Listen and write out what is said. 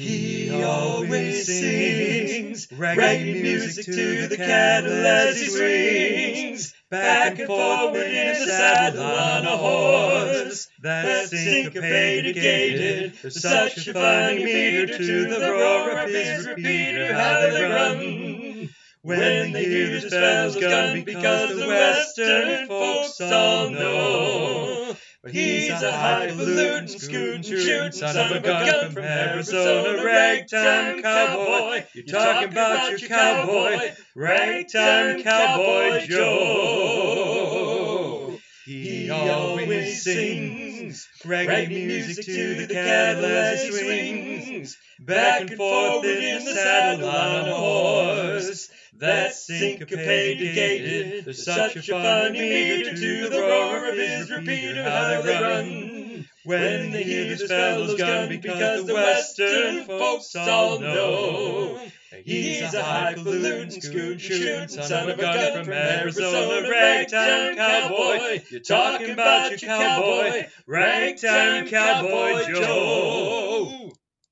He always sings reggae music to the kettle as he swings back and forward in the saddle on a horse that's syncopated, gated. There's such a funny meter to the roar of his repeater, how they run when they hear the spells gun, because the Western folks all know he's a highfalutin, scootin', shootin' son of a gun from Arizona. Ragtime cowboy, you're talking about your cowboy, Ragtime Cowboy Joe. He always sings reggae music to the cattle as he swings back and forth in the saddle on a horse that's syncopated, gated. There's such a fun meter to the roar of his repeater, how they run when they hear this fellow's gun, because the Western folks all know he's a highfalutin, scootin', shootin' son of a gun from Arizona. Ragtime Cowboy, you're talking about your cowboy, Ragtime Cowboy Joe.